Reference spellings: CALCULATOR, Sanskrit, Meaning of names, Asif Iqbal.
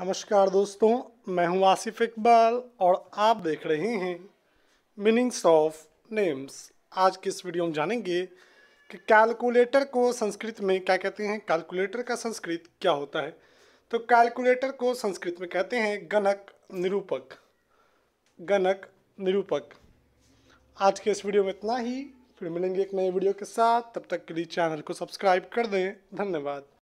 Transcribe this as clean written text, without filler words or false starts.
नमस्कार दोस्तों, मैं हूं आसिफ इकबाल और आप देख रहे हैं मीनिंग्स ऑफ नेम्स। आज के इस वीडियो में जानेंगे कि कैलकुलेटर को संस्कृत में क्या कहते हैं, कैलकुलेटर का संस्कृत क्या होता है। तो कैलकुलेटर को संस्कृत में कहते हैं गणक निरूपक, गणक निरूपक। आज के इस वीडियो में इतना ही, फिर मिलेंगे एक नए वीडियो के साथ। तब तक के लिए चैनल को सब्सक्राइब कर दें। धन्यवाद।